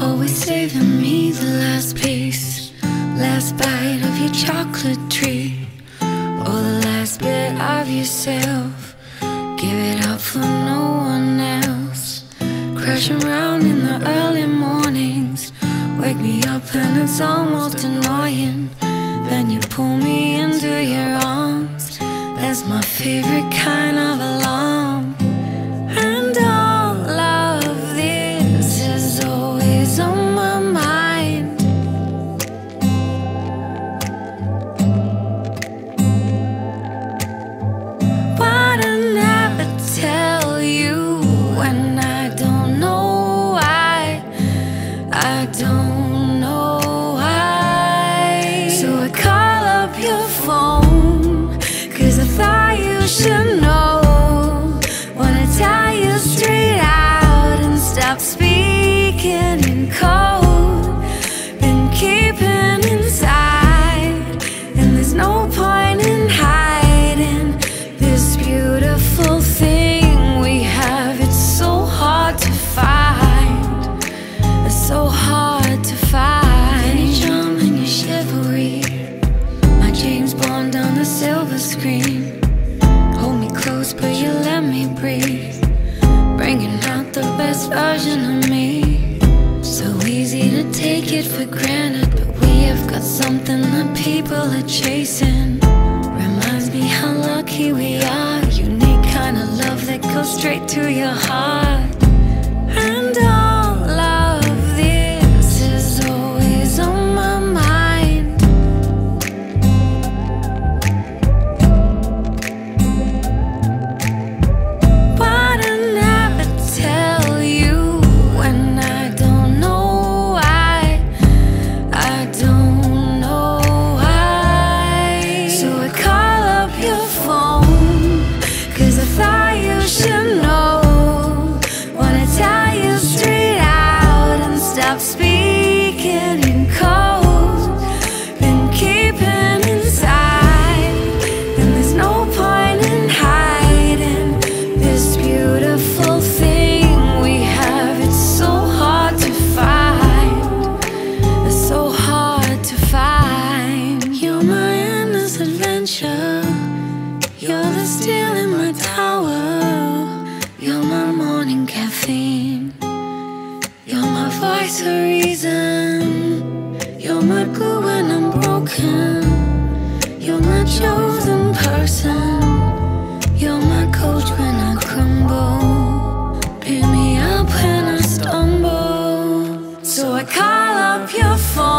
Always saving me the last piece, last bite of your chocolate treat, or the last bit of yourself. Give it up for no one else. Crashing round in the early mornings, wake me up and it's almost annoying. Then you pull me into your arms. That's my favorite kind of alarm. And all of this is always on my mind. Why'd I never tell you when I don't know why? I don't know why. So I call up your phone, 'cause I thought you should know. Wanna tell you straight out and stop speaking in code. Been keeping inside, and there's no point in hiding this beautiful thing we have. It's so hard to find. It's so hard to find. Your charm and your chivalry, my James Bond on the silver screen. Hold me close, but you let me breathe, bringing out the best version of me. So easy to take it for granted, but we have got something that people are chasing. Reminds me how lucky we are. Unique kind of love that goes straight to your heart. And all of this is always on my mind. Why'd I never tell you when I don't know why? I don't know why. So I call up your phone, 'cause I thought you should know. Wanna tell you straight out and stop speaking in code. Been keeping inside, and there's no point in hiding this beautiful thing we have. It's so hard to find. It's so hard to find. You're my endless adventure. You're the steel in my tower. You're my morning caffeine. You're my voice of reason. You're my glue when I'm broken. You're my chosen person. You're my coach when I crumble. Pick me up when I stumble. So I call up your phone,